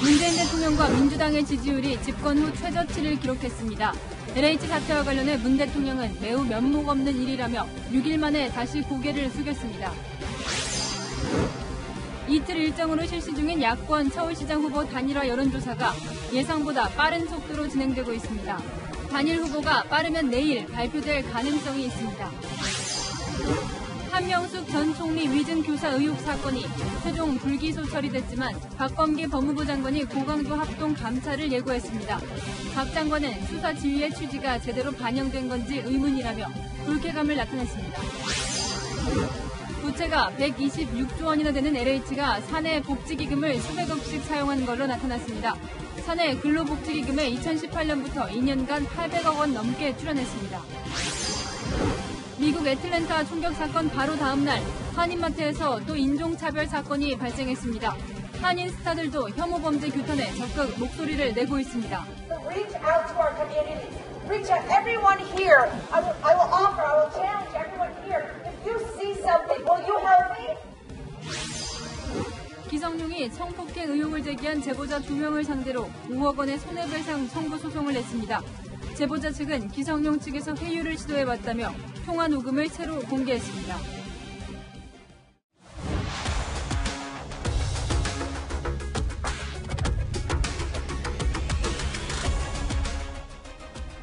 문재인 대통령과 민주당의 지지율이 집권 후 최저치를 기록했습니다. LH 사태와 관련해 문 대통령은 매우 면목 없는 일이라며 6일 만에 다시 고개를 숙였습니다. 이틀 일정으로 실시 중인 야권 서울시장 후보 단일화 여론조사가 예상보다 빠른 속도로 진행되고 있습니다. 단일 후보가 빠르면 내일 발표될 가능성이 있습니다. 한명숙 전 총리 위증교사 의혹 사건이 최종 불기소 처리됐지만 박범계 법무부 장관이 고강도 합동 감찰을 예고했습니다. 박 장관은 수사 지휘의 취지가 제대로 반영된 건지 의문이라며 불쾌감을 나타냈습니다. 부채가 126조 원이나 되는 LH가 사내 복지기금을 수백억씩 사용한 걸로 나타났습니다. 사내 근로복지기금에 2018년부터 2년간 800억 원 넘게 출연했습니다. 미국 애틀랜타 총격 사건 바로 다음 날 한인마트에서 또 인종차별 사건이 발생했습니다. 한인 스타들도 혐오 범죄 규탄에 적극 목소리를 내고 있습니다. 기성용이 성폭행 의혹을 제기한 제보자 2명을 상대로 5억 원의 손해배상 청구 소송을 냈습니다. 제보자 측은 기성용 측에서 회유를 시도해왔다며 통화 녹음을 새로 공개했습니다.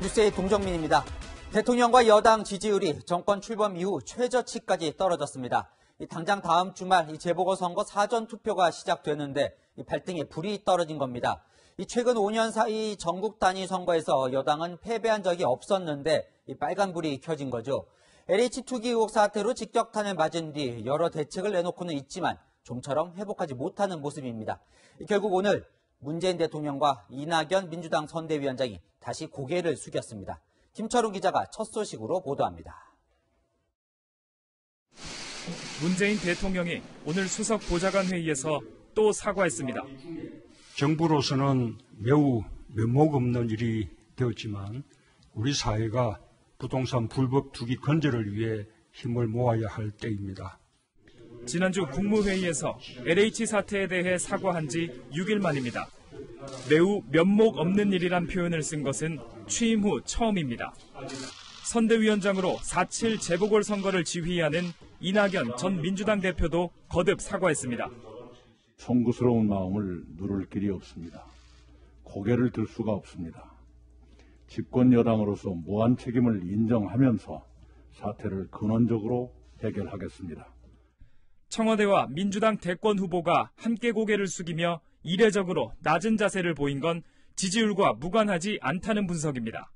뉴스의 동정민입니다. 대통령과 여당 지지율이 정권 출범 이후 최저치까지 떨어졌습니다. 당장 다음 주말 재보궐선거 사전투표가 시작되는데 발등에 불이 떨어진 겁니다. 최근 5년 사이 전국 단위 선거에서 여당은 패배한 적이 없었는데 빨간불이 켜진 거죠. LH 투기 의혹 사태로 직격탄을 맞은 뒤 여러 대책을 내놓고는 있지만 좀처럼 회복하지 못하는 모습입니다. 결국 오늘 문재인 대통령과 이낙연 민주당 선대위원장이 다시 고개를 숙였습니다. 김철우 기자가 첫 소식으로 보도합니다. 문재인 대통령이 오늘 수석 보좌관 회의에서 또 사과했습니다. 정부로서는 매우 면목 없는 일이 되었지만 우리 사회가 부동산 불법 투기 근절을 위해 힘을 모아야 할 때입니다. 지난주 국무회의에서 LH 사태에 대해 사과한 지 6일 만입니다. 매우 면목 없는 일이란 표현을 쓴 것은 취임 후 처음입니다. 선대위원장으로 4.7 재보궐선거를 지휘하는 이낙연 전 민주당 대표도 거듭 사과했습니다. 송구스러운 마음을 누를 길이 없습니다. 고개를 들 수가 없습니다. 집권 여당으로서 무한 책임을 인정하면서 사태를 근원적으로 해결하겠습니다. 청와대와 민주당 대권 후보가 함께 고개를 숙이며 이례적으로 낮은 자세를 보인 건 지지율과 무관하지 않다는 분석입니다.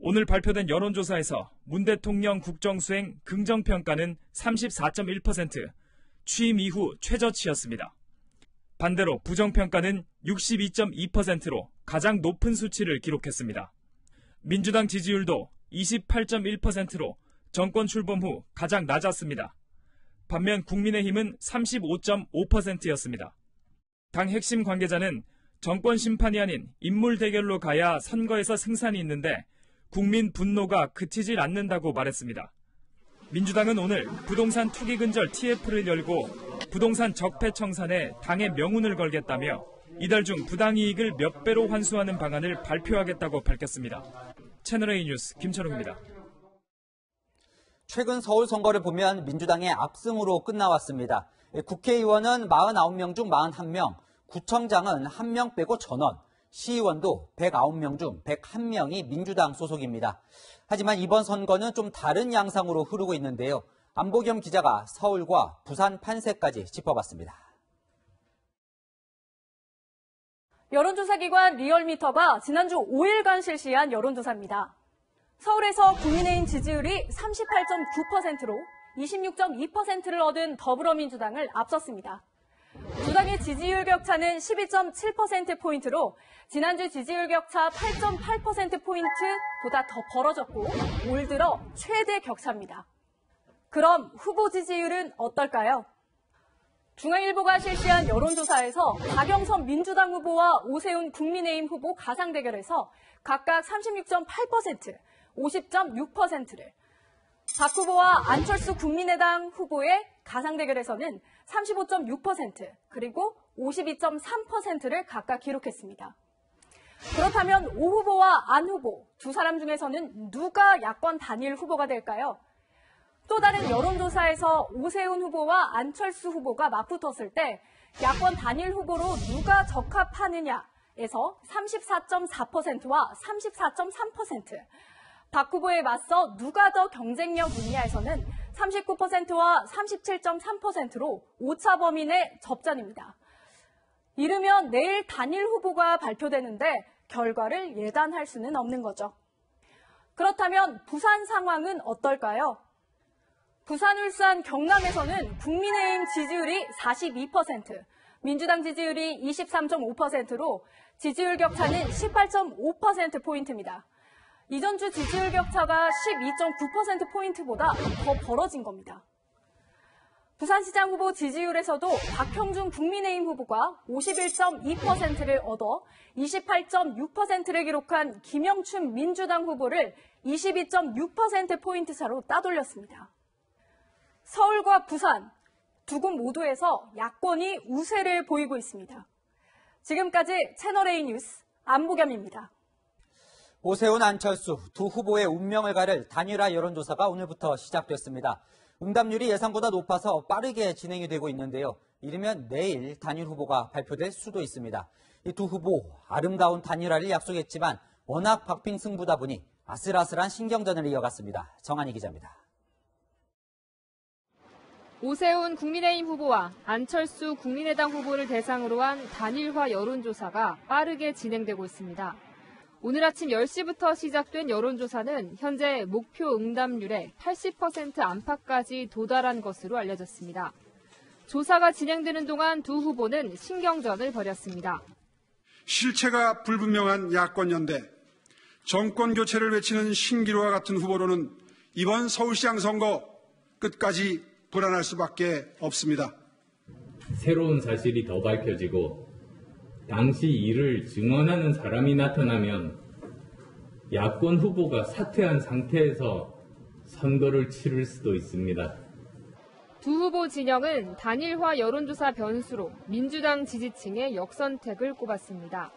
오늘 발표된 여론조사에서 문 대통령 국정수행 긍정평가는 34.1%, 취임 이후 최저치였습니다. 반대로 부정평가는 62.2%로 가장 높은 수치를 기록했습니다. 민주당 지지율도 28.1%로 정권 출범 후 가장 낮았습니다. 반면 국민의힘은 35.5%였습니다. 당 핵심 관계자는 정권 심판이 아닌 인물 대결로 가야 선거에서 승산이 있는데 국민 분노가 그치질 않는다고 말했습니다. 민주당은 오늘 부동산 투기 근절 TF를 열고 부동산 적폐 청산에 당의 명운을 걸겠다며 이달 중 부당이익을 몇 배로 환수하는 방안을 발표하겠다고 밝혔습니다. 채널A 뉴스 김철웅입니다. 최근 서울 선거를 보면 민주당의 압승으로 끝나왔습니다. 국회의원은 49명 중 41명, 구청장은 1명 빼고 전원, 시의원도 109명 중 101명이 민주당 소속입니다. 하지만 이번 선거는 좀 다른 양상으로 흐르고 있는데요. 안보겸 기자가 서울과 부산 판세까지 짚어봤습니다. 여론조사기관 리얼미터가 지난주 5일간 실시한 여론조사입니다. 서울에서 국민의힘 지지율이 38.9%로 26.2%를 얻은 더불어민주당을 앞섰습니다. 두 당의 지지율 격차는 12.7%포인트로 지난주 지지율 격차 8.8%포인트보다 더 벌어졌고 올 들어 최대 격차입니다. 그럼 후보 지지율은 어떨까요? 중앙일보가 실시한 여론조사에서 박영선 민주당 후보와 오세훈 국민의힘 후보 가상대결에서 각각 36.8%, 50.6%를, 박 후보와 안철수 국민의당 후보의 가상대결에서는 35.6%, 그리고 52.3%를 각각 기록했습니다. 그렇다면 오 후보와 안 후보 두 사람 중에서는 누가 야권 단일 후보가 될까요? 또 다른 여론조사에서 오세훈 후보와 안철수 후보가 맞붙었을 때 야권 단일 후보로 누가 적합하느냐에서 34.4%와 34.3%, 박 후보에 맞서 누가 더 경쟁력 있냐에서는 39%와 37.3%로 오차 범위 내 접전입니다. 이르면 내일 단일 후보가 발표되는데 결과를 예단할 수는 없는 거죠. 그렇다면 부산 상황은 어떨까요? 부산, 울산, 경남에서는 국민의힘 지지율이 42%, 민주당 지지율이 23.5%로 지지율 격차는 18.5%포인트입니다. 이전 주 지지율 격차가 12.9%포인트보다 더 벌어진 겁니다. 부산시장 후보 지지율에서도 박형준 국민의힘 후보가 51.2%를 얻어 28.6%를 기록한 김영춘 민주당 후보를 22.6%포인트 차로 따돌렸습니다. 서울과 부산 두 곳 모두에서 야권이 우세를 보이고 있습니다. 지금까지 채널A 뉴스 안보겸입니다. 오세훈, 안철수 두 후보의 운명을 가릴 단일화 여론조사가 오늘부터 시작됐습니다. 응답률이 예상보다 높아서 빠르게 진행이 되고 있는데요. 이르면 내일 단일 후보가 발표될 수도 있습니다. 이 두 후보 아름다운 단일화를 약속했지만 워낙 박빙 승부다 보니 아슬아슬한 신경전을 이어갔습니다. 정한희 기자입니다. 오세훈 국민의힘 후보와 안철수 국민의당 후보를 대상으로 한 단일화 여론조사가 빠르게 진행되고 있습니다. 오늘 아침 10시부터 시작된 여론조사는 현재 목표 응답률의 80% 안팎까지 도달한 것으로 알려졌습니다. 조사가 진행되는 동안 두 후보는 신경전을 벌였습니다. 실체가 불분명한 야권 연대, 정권 교체를 외치는 신기루와 같은 후보로는 이번 서울시장 선거 끝까지 불안할 수밖에 없습니다. 새로운 사실이 더 밝혀지고 당시 일을 증언하는 사람이 나타나면 야권 후보가 사퇴한 상태에서 선거를 치를 수도 있습니다. 두 후보 진영은 단일화 여론조사 변수로 민주당 지지층의 역선택을 꼽았습니다.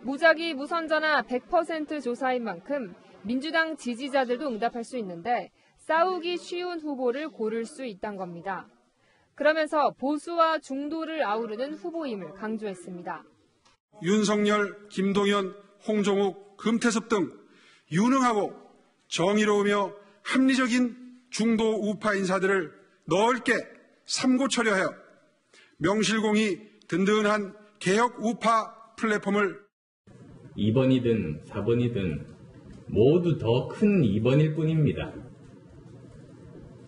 무작위 무선전화 100% 조사인 만큼 민주당 지지자들도 응답할 수 있는데 싸우기 쉬운 후보를 고를 수 있단 겁니다. 그러면서 보수와 중도를 아우르는 후보임을 강조했습니다. 윤석열, 김동연, 홍종욱, 금태섭 등 유능하고 정의로우며 합리적인 중도 우파 인사들을 넓게 삼고 처리하여 명실공히 든든한 개혁 우파 플랫폼을 2번이든 4번이든 모두 더 큰 2번일 뿐입니다.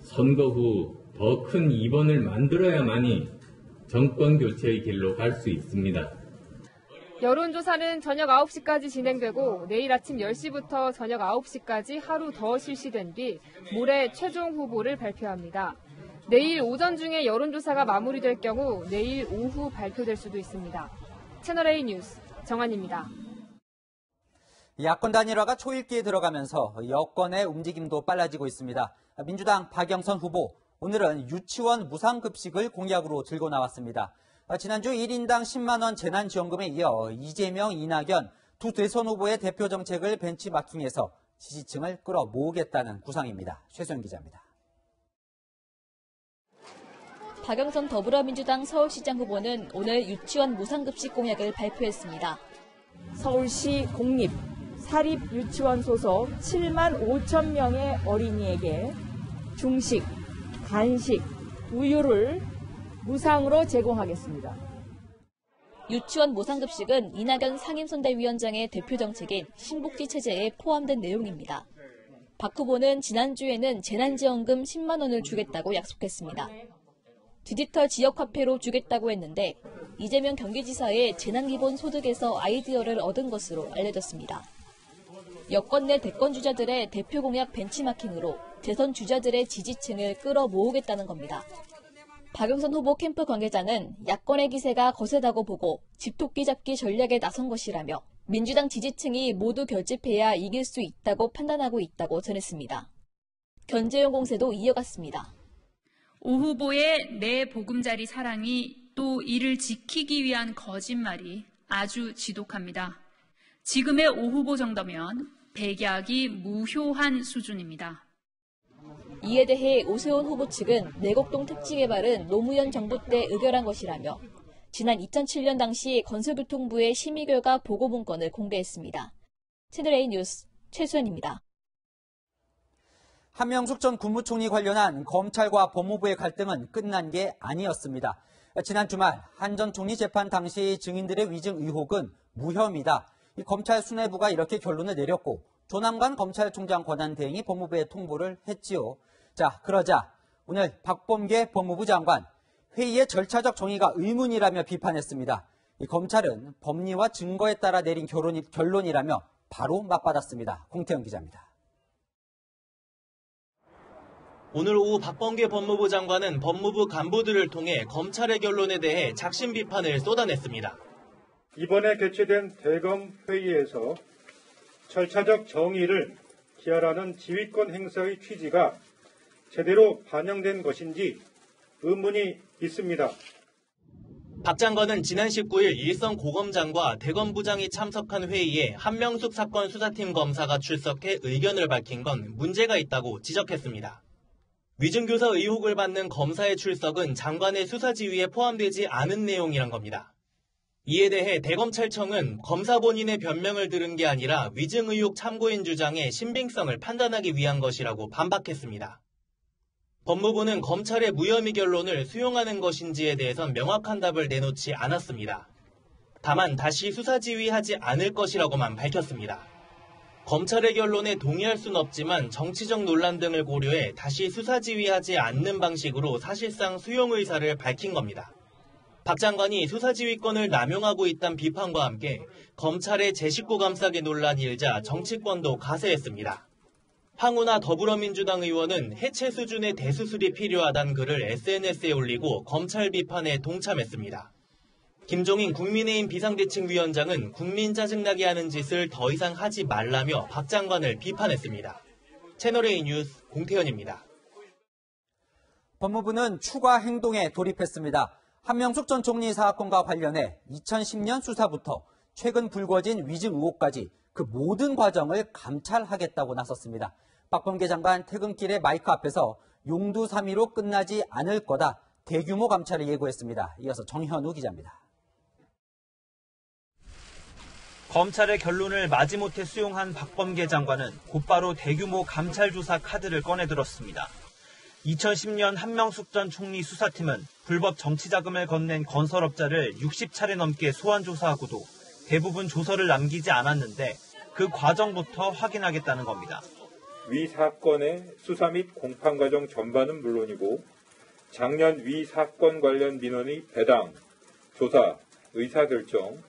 선거 후 더 큰 2번을 만들어야만이 정권 교체의 길로 갈 수 있습니다. 여론조사는 저녁 9시까지 진행되고 내일 아침 10시부터 저녁 9시까지 하루 더 실시된 뒤 모레 최종 후보를 발표합니다. 내일 오전 중에 여론조사가 마무리될 경우 내일 오후 발표될 수도 있습니다. 채널A 뉴스 정한입니다. 야권 단일화가 초읽기에 들어가면서 여권의 움직임도 빨라지고 있습니다. 민주당 박영선 후보 오늘은 유치원 무상급식을 공약으로 들고 나왔습니다. 지난주 1인당 10만 원 재난지원금에 이어 이재명, 이낙연 두 대선 후보의 대표 정책을 벤치마킹해서 지지층을 끌어모으겠다는 구상입니다. 최수연 기자입니다. 박영선 더불어민주당 서울시장 후보는 오늘 유치원 무상급식 공약을 발표했습니다. 서울시 공립, 사립 유치원 소속 7만 5천 명의 어린이에게 중식, 간식, 우유를 무상으로 제공하겠습니다. 유치원 무상급식은 이낙연 상임선대위원장의 대표 정책인 신복지 체제에 포함된 내용입니다. 박 후보는 지난주에는 재난지원금 10만 원을 주겠다고 약속했습니다. 디지털 지역화폐로 주겠다고 했는데 이재명 경기지사의 재난기본소득에서 아이디어를 얻은 것으로 알려졌습니다. 여권 내 대권 주자들의 대표 공약 벤치마킹으로 대선 주자들의 지지층을 끌어모으겠다는 겁니다. 박영선 후보 캠프 관계자는 야권의 기세가 거세다고 보고 집토끼 잡기 전략에 나선 것이라며 민주당 지지층이 모두 결집해야 이길 수 있다고 판단하고 있다고 전했습니다. 견제용 공세도 이어갔습니다. 오 후보의 내 보금자리 사랑이 또 이를 지키기 위한 거짓말이 아주 지독합니다. 지금의 오 후보 정도면 백약이 무효한 수준입니다. 이에 대해 오세훈 후보 측은 내곡동 택지개발은 노무현 정부 때 의결한 것이라며 지난 2007년 당시 건설교통부의 심의 결과 보고문건을 공개했습니다. 채널A 뉴스 최수연입니다. 한명숙 전 국무총리 관련한 검찰과 법무부의 갈등은 끝난 게 아니었습니다. 지난 주말 한 전 총리 재판 당시 증인들의 위증 의혹은 무혐의다. 검찰 수뇌부가 이렇게 결론을 내렸고 조남관 검찰총장 권한대행이 법무부에 통보를 했지요. 자, 그러자 오늘 박범계 법무부 장관 회의의 절차적 정의가 의문이라며 비판했습니다. 이 검찰은 법리와 증거에 따라 내린 결론이라며 바로 맞받았습니다. 공태영 기자입니다. 오늘 오후 박범계 법무부 장관은 법무부 간부들을 통해 검찰의 결론에 대해 작심 비판을 쏟아냈습니다. 이번에 개최된 대검 회의에서 절차적 정의를 기하라는 지휘권 행사의 취지가 제대로 반영된 것인지 의문이 있습니다. 박 장관은 지난 19일 일선 고검장과 대검 부장이 참석한 회의에 한명숙 사건 수사팀 검사가 출석해 의견을 밝힌 건 문제가 있다고 지적했습니다. 위증교사 의혹을 받는 검사의 출석은 장관의 수사 지휘에 포함되지 않은 내용이란 겁니다. 이에 대해 대검찰청은 검사 본인의 변명을 들은 게 아니라 위증 의혹 참고인 주장의 신빙성을 판단하기 위한 것이라고 반박했습니다. 법무부는 검찰의 무혐의 결론을 수용하는 것인지에 대해선 명확한 답을 내놓지 않았습니다. 다만 다시 수사 지휘하지 않을 것이라고만 밝혔습니다. 검찰의 결론에 동의할 순 없지만 정치적 논란 등을 고려해 다시 수사 지휘하지 않는 방식으로 사실상 수용 의사를 밝힌 겁니다. 박 장관이 수사지휘권을 남용하고 있다는 비판과 함께 검찰의 제19 감싸기 논란이 일자 정치권도 가세했습니다. 황우나 더불어민주당 의원은 해체 수준의 대수술이 필요하다는 글을 SNS에 올리고 검찰 비판에 동참했습니다. 김종인 국민의힘 비상대책위원장은 국민 짜증나게 하는 짓을 더 이상 하지 말라며 박 장관을 비판했습니다. 채널A 뉴스 공태현입니다. 법무부는 추가 행동에 돌입했습니다. 한명숙 전 총리 사건과 관련해 2010년 수사부터 최근 불거진 위증 의혹까지 그 모든 과정을 감찰하겠다고 나섰습니다. 박범계 장관 퇴근길에 마이크 앞에서 용두사미로 끝나지 않을 거다, 대규모 감찰을 예고했습니다. 이어서 정현우 기자입니다. 검찰의 결론을 마지못해 수용한 박범계 장관은 곧바로 대규모 감찰조사 카드를 꺼내들었습니다. 2010년 한명숙 전 총리 수사팀은 불법 정치자금을 건넨 건설업자를 60차례 넘게 소환조사하고도 대부분 조서를 남기지 않았는데 그 과정부터 확인하겠다는 겁니다. 위 사건의 수사 및 공판 과정 전반은 물론이고 작년 위 사건 관련 민원의 배당, 조사, 의사결정.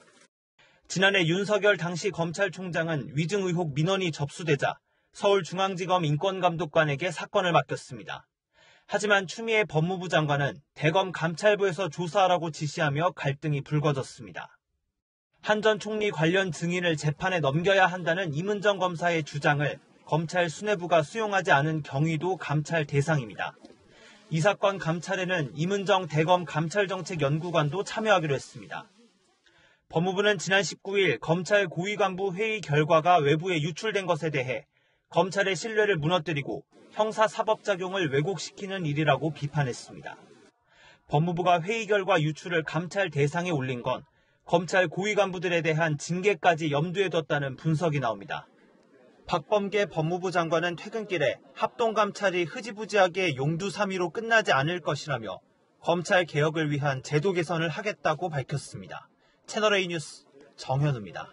지난해 윤석열 당시 검찰총장은 위증 의혹 민원이 접수되자 서울중앙지검 인권감독관에게 사건을 맡겼습니다. 하지만 추미애 법무부 장관은 대검 감찰부에서 조사하라고 지시하며 갈등이 불거졌습니다. 한 전 총리 관련 증인을 재판에 넘겨야 한다는 임은정 검사의 주장을 검찰 수뇌부가 수용하지 않은 경위도 감찰 대상입니다. 이 사건 감찰에는 임은정 대검 감찰정책연구관도 참여하기로 했습니다. 법무부는 지난 19일 검찰 고위간부 회의 결과가 외부에 유출된 것에 대해 검찰의 신뢰를 무너뜨리고 형사사법작용을 왜곡시키는 일이라고 비판했습니다. 법무부가 회의 결과 유출을 감찰 대상에 올린 건 검찰 고위 간부들에 대한 징계까지 염두에 뒀다는 분석이 나옵니다. 박범계 법무부 장관은 퇴근길에 합동감찰이 흐지부지하게 용두사미로 끝나지 않을 것이라며 검찰 개혁을 위한 제도 개선을 하겠다고 밝혔습니다. 채널A 뉴스 정현우입니다.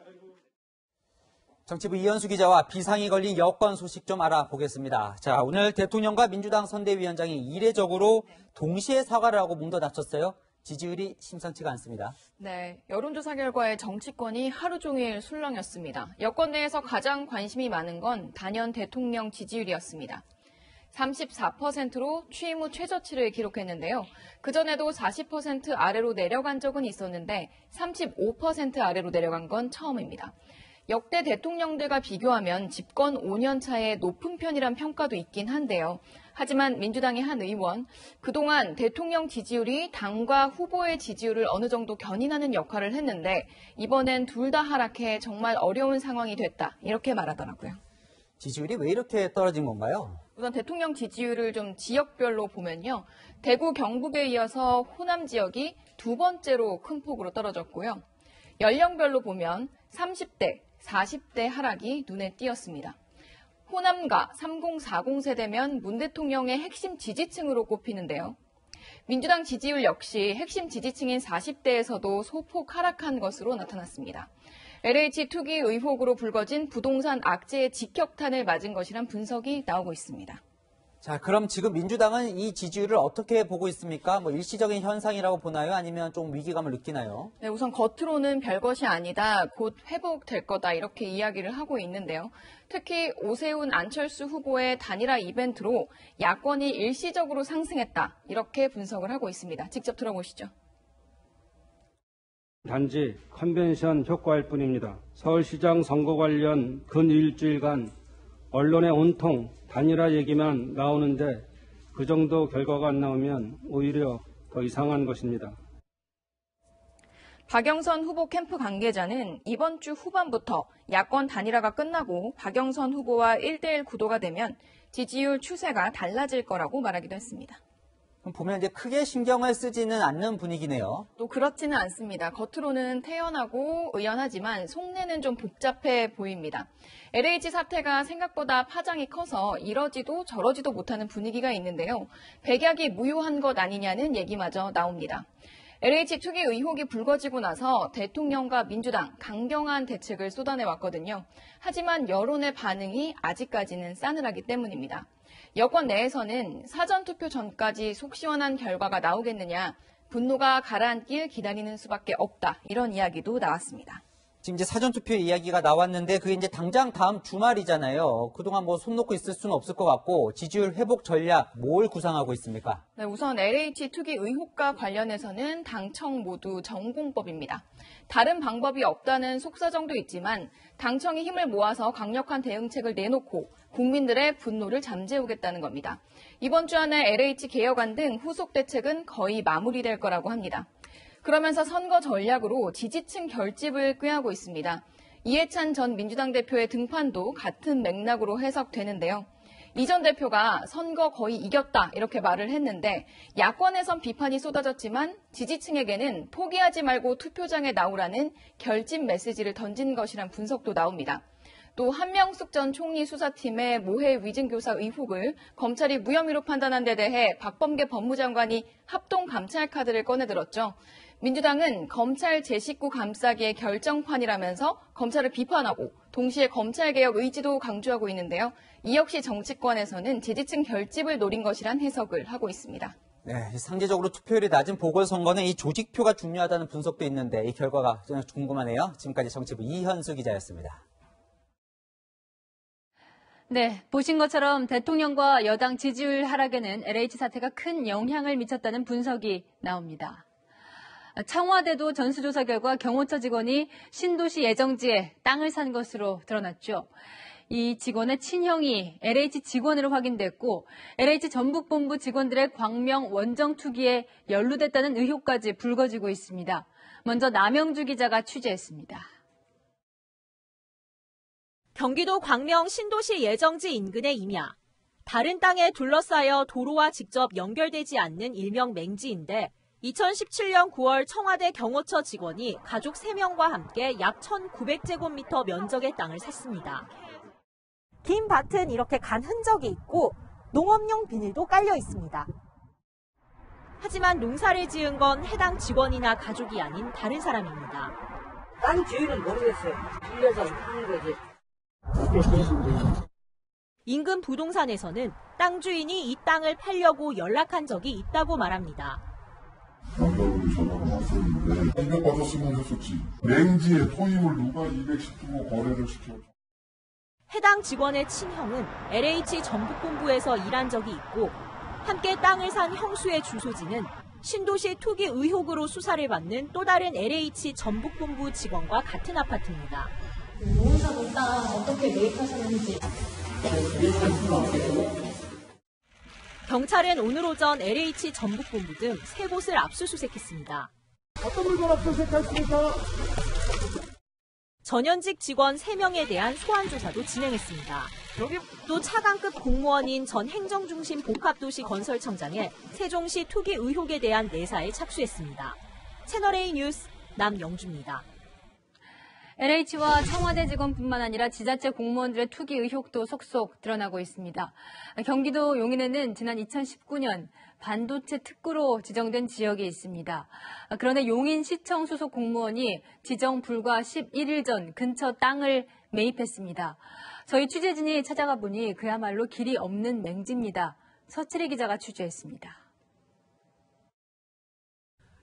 정치부 이현수 기자와 비상이 걸린 여권 소식 좀 알아보겠습니다. 자, 오늘 대통령과 민주당 선대위원장이 이례적으로 동시에 사과를 하고 몸도 낮췄어요. 지지율이 심상치가 않습니다. 네, 여론조사 결과에 정치권이 하루 종일 술렁였습니다. 여권 내에서 가장 관심이 많은 건 단연 대통령 지지율이었습니다. 34%로 취임 후 최저치를 기록했는데요. 그전에도 40% 아래로 내려간 적은 있었는데 35% 아래로 내려간 건 처음입니다. 역대 대통령들과 비교하면 집권 5년 차에 높은 편이란 평가도 있긴 한데요. 하지만 민주당의 한 의원, 그동안 대통령 지지율이 당과 후보의 지지율을 어느 정도 견인하는 역할을 했는데 이번엔 둘 다 하락해 정말 어려운 상황이 됐다, 이렇게 말하더라고요. 지지율이 왜 이렇게 떨어진 건가요? 우선 대통령 지지율을 좀 지역별로 보면요. 대구, 경북에 이어서 호남 지역이 두 번째로 큰 폭으로 떨어졌고요. 연령별로 보면 30대, 40대 하락이 눈에 띄었습니다. 호남과 3040 세대면 문 대통령의 핵심 지지층으로 꼽히는데요. 민주당 지지율 역시 핵심 지지층인 40대에서도 소폭 하락한 것으로 나타났습니다. LH 투기 의혹으로 불거진 부동산 악재의 직격탄을 맞은 것이란 분석이 나오고 있습니다. 자, 그럼 지금 민주당은 이 지지율을 어떻게 보고 있습니까? 일시적인 현상이라고 보나요? 아니면 좀 위기감을 느끼나요? 네, 우선 겉으로는 별것이 아니다, 곧 회복될 거다, 이렇게 이야기를 하고 있는데요. 특히 오세훈, 안철수 후보의 단일화 이벤트로 야권이 일시적으로 상승했다, 이렇게 분석을 하고 있습니다. 직접 들어보시죠. 단지 컨벤션 효과일 뿐입니다. 서울시장 선거 관련 근 일주일간 언론에 온통 단일화 얘기만 나오는데 그 정도 결과가 안 나오면 오히려 더 이상한 것입니다. 박영선 후보 캠프 관계자는 이번 주 후반부터 야권 단일화가 끝나고 박영선 후보와 1대1 구도가 되면 지지율 추세가 달라질 거라고 말하기도 했습니다. 보면 이제 크게 신경을 쓰지는 않는 분위기네요. 또 그렇지는 않습니다. 겉으로는 태연하고 의연하지만 속내는 좀 복잡해 보입니다. LH 사태가 생각보다 파장이 커서 이러지도 저러지도 못하는 분위기가 있는데요. 백약이 무효한 것 아니냐는 얘기마저 나옵니다. LH 투기 의혹이 불거지고 나서 대통령과 민주당 강경한 대책을 쏟아내왔거든요. 하지만 여론의 반응이 아직까지는 싸늘하기 때문입니다. 여권 내에서는 사전투표 전까지 속 시원한 결과가 나오겠느냐, 분노가 가라앉길 기다리는 수밖에 없다, 이런 이야기도 나왔습니다. 지금 이제 사전투표 이야기가 나왔는데 그게 이제 당장 다음 주말이잖아요. 그동안 손 놓고 있을 수는 없을 것 같고 지지율 회복 전략 뭘 구상하고 있습니까? 네, 우선 LH 투기 의혹과 관련해서는 당청 모두 전공법입니다. 다른 방법이 없다는 속사정도 있지만 당청이 힘을 모아서 강력한 대응책을 내놓고 국민들의 분노를 잠재우겠다는 겁니다. 이번 주 안에 LH 개혁안 등 후속 대책은 거의 마무리될 거라고 합니다. 그러면서 선거 전략으로 지지층 결집을 꾀하고 있습니다. 이해찬 전 민주당 대표의 등판도 같은 맥락으로 해석되는데요. 이 전 대표가 선거 거의 이겼다, 이렇게 말을 했는데 야권에선 비판이 쏟아졌지만 지지층에게는 포기하지 말고 투표장에 나오라는 결집 메시지를 던진 것이란 분석도 나옵니다. 또 한명숙 전 총리 수사팀의 모해 위증교사 의혹을 검찰이 무혐의로 판단한 데 대해 박범계 법무장관이 합동 감찰 카드를 꺼내들었죠. 민주당은 검찰 제19 감싸기의 결정판이라면서 검찰을 비판하고 동시에 검찰개혁 의지도 강조하고 있는데요. 이 역시 정치권에서는 지지층 결집을 노린 것이란 해석을 하고 있습니다. 네, 상대적으로 투표율이 낮은 보궐선거는 이 조직표가 중요하다는 분석도 있는데 이 결과가 궁금하네요. 지금까지 정치부 이현수 기자였습니다. 네, 보신 것처럼 대통령과 여당 지지율 하락에는 LH 사태가 큰 영향을 미쳤다는 분석이 나옵니다. 청와대도 전수조사 결과 경호처 직원이 신도시 예정지에 땅을 산 것으로 드러났죠. 이 직원의 친형이 LH 직원으로 확인됐고 LH 전북본부 직원들의 광명 원정 투기에 연루됐다는 의혹까지 불거지고 있습니다. 먼저 남영주 기자가 취재했습니다. 경기도 광명 신도시 예정지 인근의 임야. 다른 땅에 둘러싸여 도로와 직접 연결되지 않는 일명 맹지인데 2017년 9월 청와대 경호처 직원이 가족 3명과 함께 약 1,900제곱미터 면적의 땅을 샀습니다. 긴 밭은 이렇게 간 흔적이 있고 농업용 비닐도 깔려 있습니다. 하지만 농사를 지은 건 해당 직원이나 가족이 아닌 다른 사람입니다. 땅 주인은 모르겠어요. 빌려서 파는 거지. 인근 부동산에서는 땅 주인이 이 땅을 팔려고 연락한 적이 있다고 말합니다. 해당 직원의 친형은 LH 전북본부에서 일한 적이 있고 함께 땅을 산 형수의 주소지는 신도시 투기 의혹으로 수사를 받는 또 다른 LH 전북본부 직원과 같은 아파트입니다. 노무사 본당 어떻게 매입하셨는지. 경찰은 오늘 오전 LH 전북본부 등 3곳을 압수수색했습니다. 어떤 물건 압수수색하십니까? 전현직 직원 3명에 대한 소환조사도 진행했습니다. 또 차관급 공무원인 전 행정중심 복합도시 건설청장의 세종시 투기 의혹에 대한 내사에 착수했습니다. 채널A 뉴스 남영주입니다. LH와 청와대 직원뿐만 아니라 지자체 공무원들의 투기 의혹도 속속 드러나고 있습니다. 경기도 용인에는 지난 2019년 반도체 특구로 지정된 지역이 있습니다. 그런데 용인시청 소속 공무원이 지정 불과 11일 전 근처 땅을 매입했습니다. 저희 취재진이 찾아가 보니 그야말로 길이 없는 맹지입니다. 서칠희 기자가 취재했습니다.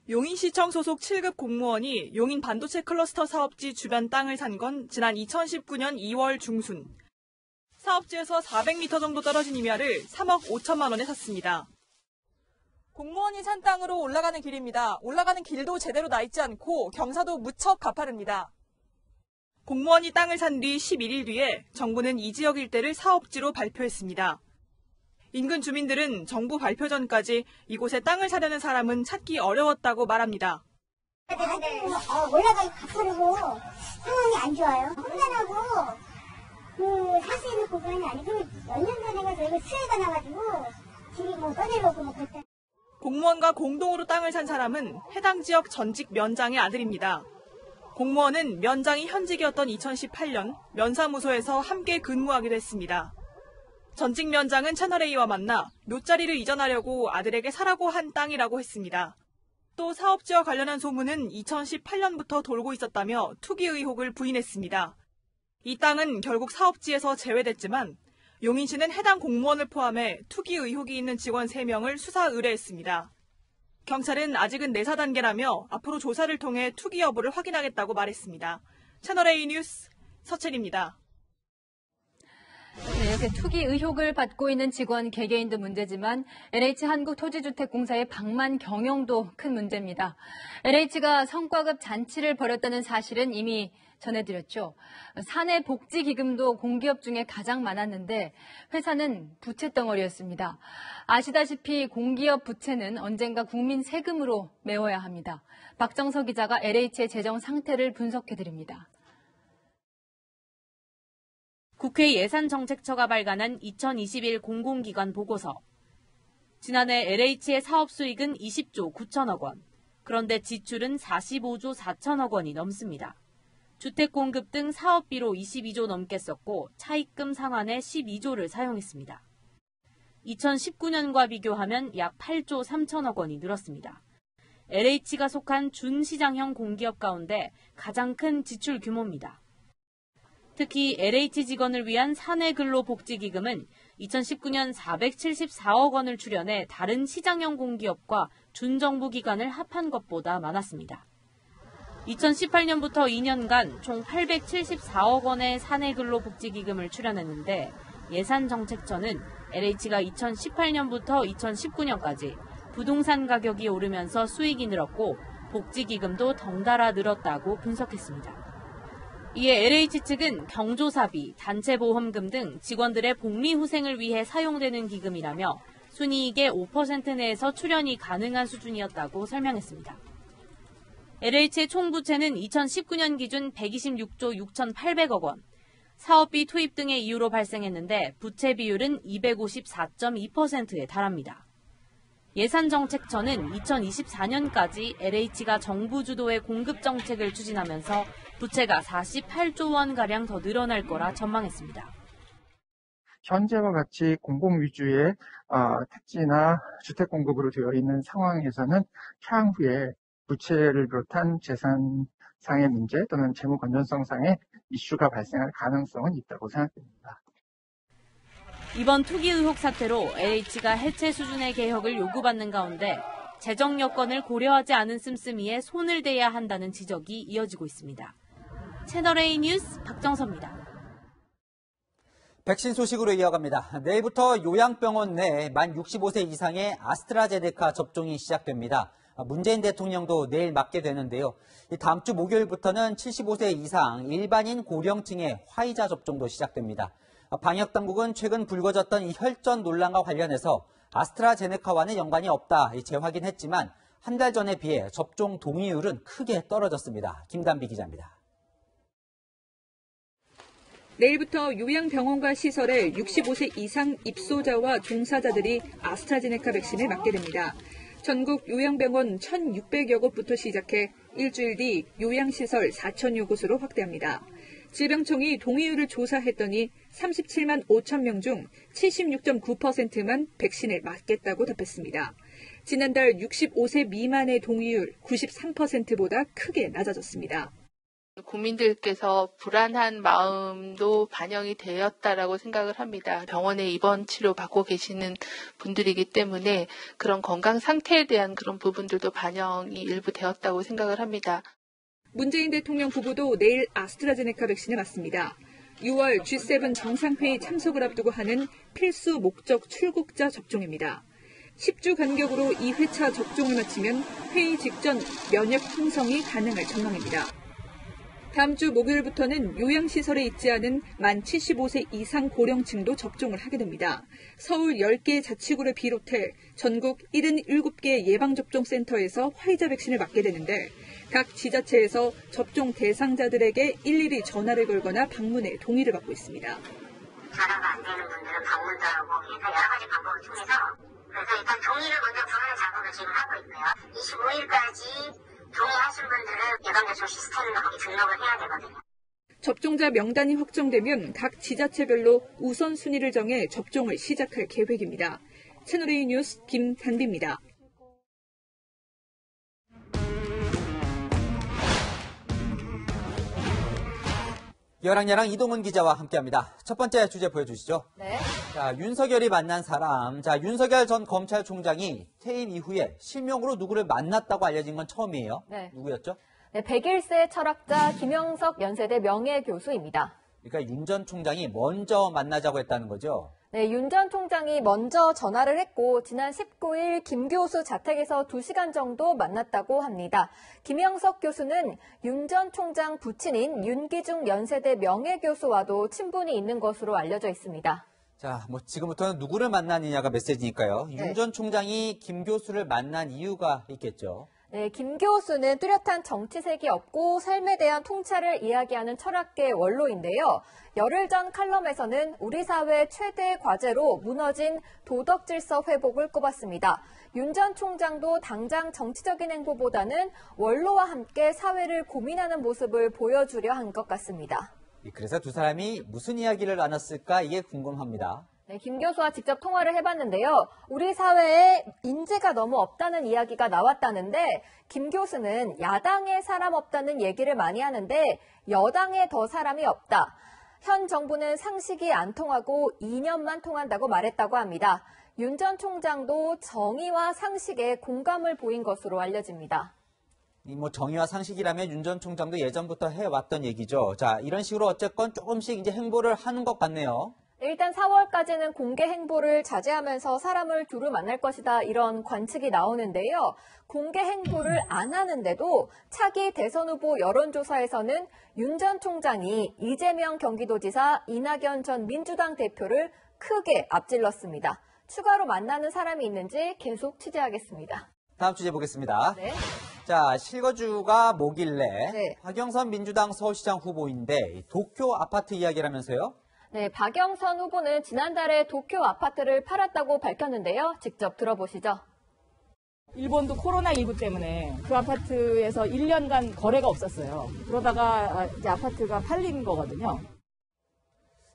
용인시청 소속 7급 공무원이 용인 반도체 클러스터 사업지 주변 땅을 산 건 지난 2019년 2월 중순. 사업지에서 400m 정도 떨어진 임야를 3억 5천만 원에 샀습니다. 공무원이 산 땅으로 올라가는 길입니다. 올라가는 길도 제대로 나 있지 않고 경사도 무척 가파릅니다. 공무원이 땅을 산 뒤 11일 뒤에 정부는 이 지역 일대를 사업지로 발표했습니다. 인근 주민들은 정부 발표 전까지 이곳에 땅을 사려는 사람은 찾기 어려웠다고 말합니다. 올라가기 가파르고 상황이 안 좋아요. 혼란하고 살 수 있는 공간이 아니고 몇 년 전인가 저희가 수해가 나가지고 길이 떠내려오고 뭐 그랬다. 공무원과 공동으로 땅을 산 사람은 해당 지역 전직 면장의 아들입니다. 공무원은 면장이 현직이었던 2018년 면사무소에서 함께 근무하기로 했습니다. 전직 면장은 채널A와 만나 묘자리를 이전하려고 아들에게 사라고 한 땅이라고 했습니다. 또 사업지와 관련한 소문은 2018년부터 돌고 있었다며 투기 의혹을 부인했습니다. 이 땅은 결국 사업지에서 제외됐지만 용인시는 해당 공무원을 포함해 투기 의혹이 있는 직원 3명을 수사 의뢰했습니다. 경찰은 아직은 내사 단계라며 앞으로 조사를 통해 투기 여부를 확인하겠다고 말했습니다. 채널A 뉴스 서채리입니다. 네, 이렇게 투기 의혹을 받고 있는 직원 개개인도 문제지만 LH 한국토지주택공사의 방만 경영도 큰 문제입니다. LH가 성과급 잔치를 벌였다는 사실은 이미 전해드렸죠. 사내 복지기금도 공기업 중에 가장 많았는데 회사는 부채덩어리였습니다. 아시다시피 공기업 부채는 언젠가 국민 세금으로 메워야 합니다. 박정서 기자가 LH의 재정 상태를 분석해드립니다. 국회 예산정책처가 발간한 2021 공공기관 보고서. 지난해 LH의 사업수익은 20조 9천억 원, 그런데 지출은 45조 4천억 원이 넘습니다. 주택공급 등 사업비로 22조 넘게 썼고 차입금 상환에 12조를 사용했습니다. 2019년과 비교하면 약 8조 3천억 원이 늘었습니다. LH가 속한 준시장형 공기업 가운데 가장 큰 지출 규모입니다. 특히 LH 직원을 위한 사내근로복지기금은 2019년 474억 원을 출연해 다른 시장형 공기업과 준정부기관을 합한 것보다 많았습니다. 2018년부터 2년간 총 874억 원의 사내근로복지기금을 출연했는데 예산정책처는 LH가 2018년부터 2019년까지 부동산 가격이 오르면서 수익이 늘었고 복지기금도 덩달아 늘었다고 분석했습니다. 이에 LH 측은 경조사비, 단체보험금 등 직원들의 복리후생을 위해 사용되는 기금이라며 순이익의 5% 내에서 출연이 가능한 수준이었다고 설명했습니다. LH의 총부채는 2019년 기준 126조 6,800억 원, 사업비 투입 등의 이유로 발생했는데 부채 비율은 254.2%에 달합니다. 예산정책처는 2024년까지 LH가 정부 주도의 공급 정책을 추진하면서 부채가 48조 원가량 더 늘어날 거라 전망했습니다. 현재와 같이 공공 위주의 택지나 주택 공급으로 되어 있는 상황에서는 향후에 부채를 비롯한 재산상의 문제 또는 재무 건전성상의 이슈가 발생할 가능성은 있다고 생각됩니다. 이번 투기 의혹 사태로 LH가 해체 수준의 개혁을 요구받는 가운데 재정 여건을 고려하지 않은 씀씀이에 손을 대야 한다는 지적이 이어지고 있습니다. 채널A 뉴스 박정서입니다. 백신 소식으로 이어갑니다. 내일부터 요양병원 내에 만 65세 이상의 아스트라제네카 접종이 시작됩니다. 문재인 대통령도 내일 맞게 되는데요. 다음 주 목요일부터는 75세 이상 일반인 고령층의 화이자 접종도 시작됩니다. 방역당국은 최근 불거졌던 이 혈전 논란과 관련해서 아스트라제네카와는 연관이 없다 재확인했지만 한 달 전에 비해 접종 동의율은 크게 떨어졌습니다. 김단비 기자입니다. 내일부터 요양병원과 시설에 65세 이상 입소자와 종사자들이 아스트라제네카 백신을 맞게 됩니다. 전국 요양병원 1,600여 곳부터 시작해 일주일 뒤 요양시설 4,000여 곳으로 확대합니다. 질병청이 동의율을 조사했더니 37만 5천 명 중 76.9%만 백신을 맞겠다고 답했습니다. 지난달 65세 미만의 동의율 93%보다 크게 낮아졌습니다. 국민들께서 불안한 마음도 반영이 되었다라고 생각을 합니다. 병원에 입원 치료 받고 계시는 분들이기 때문에 그런 건강 상태에 대한 그런 부분들도 반영이 일부 되었다고 생각을 합니다. 문재인 대통령 후보도 내일 아스트라제네카 백신을 맞습니다. 6월 G7 정상회의 참석을 앞두고 하는 필수 목적 출국자 접종입니다. 10주 간격으로 2회차 접종을 마치면 회의 직전 면역 형성이 가능할 전망입니다. 다음 주 목요일부터는 요양시설에 있지 않은 만 75세 이상 고령층도 접종을 하게 됩니다. 서울 10개 자치구를 비롯해 전국 77개 예방접종센터에서 화이자 백신을 맞게 되는데 각 지자체에서 접종 대상자들에게 일일이 전화를 걸거나 방문에 동의를 받고 있습니다. 전화가 안 되는 분들은 방문 따르고 그래서 여러 가지 방법을 통해서 그래서 일단 동의를 먼저 부르는 작업을 지금 하고 있고요. 25일까지 동의하신 분들은 예방접종 시스템으로 등록을 해야 되거든요. 접종자 명단이 확정되면 각 지자체별로 우선순위를 정해 접종을 시작할 계획입니다. 채널A 뉴스 김단비입니다. 여랑여랑 이동훈 기자와 함께합니다. 첫 번째 주제 보여주시죠. 네. 자, 윤석열이 만난 사람. 자, 윤석열 전 검찰총장이 퇴임 이후에 실명으로 누구를 만났다고 알려진 건 처음이에요. 네. 누구였죠? 네, 101세 철학자 김영석 연세대 명예교수입니다. 그러니까 윤 전 총장이 먼저 만나자고 했다는 거죠? 네, 윤 전 총장이 먼저 전화를 했고 지난 19일 김 교수 자택에서 2시간 정도 만났다고 합니다. 김영석 교수는 윤 전 총장 부친인 윤기중 연세대 명예교수와도 친분이 있는 것으로 알려져 있습니다. 자, 뭐 지금부터는 누구를 만나느냐가 메시지니까요. 네. 윤 전 총장이 김 교수를 만난 이유가 있겠죠. 네, 김 교수는 뚜렷한 정치색이 없고 삶에 대한 통찰을 이야기하는 철학계의 원로인데요. 열흘 전 칼럼에서는 우리 사회의 최대의 과제로 무너진 도덕 질서 회복을 꼽았습니다. 윤 전 총장도 당장 정치적인 행보보다는 원로와 함께 사회를 고민하는 모습을 보여주려 한 것 같습니다. 그래서 두 사람이 무슨 이야기를 나눴을까 이게 궁금합니다. 네, 김 교수와 직접 통화를 해봤는데요. 우리 사회에 인재가 너무 없다는 이야기가 나왔다는데 김 교수는 야당에 사람 없다는 얘기를 많이 하는데 여당에 더 사람이 없다. 현 정부는 상식이 안 통하고 이념만 통한다고 말했다고 합니다. 윤 전 총장도 정의와 상식에 공감을 보인 것으로 알려집니다. 뭐 정의와 상식이라면 윤 전 총장도 예전부터 해왔던 얘기죠. 자, 이런 식으로 어쨌건 조금씩 이제 행보를 하는 것 같네요. 일단 4월까지는 공개 행보를 자제하면서 사람을 두루 만날 것이다 이런 관측이 나오는데요. 공개 행보를 안 하는데도 차기 대선 후보 여론조사에서는 윤 전 총장이 이재명 경기도지사, 이낙연 전 민주당 대표를 크게 앞질렀습니다. 추가로 만나는 사람이 있는지 계속 취재하겠습니다. 다음 주제 보겠습니다. 네. 자, 실거주가 뭐길래 네. 박영선 민주당 서울시장 후보인데 도쿄 아파트 이야기라면서요? 네, 박영선 후보는 지난달에 도쿄 아파트를 팔았다고 밝혔는데요. 직접 들어보시죠. 일본도 코로나19 때문에 그 아파트에서 1년간 거래가 없었어요. 그러다가 이제 아파트가 팔린 거거든요.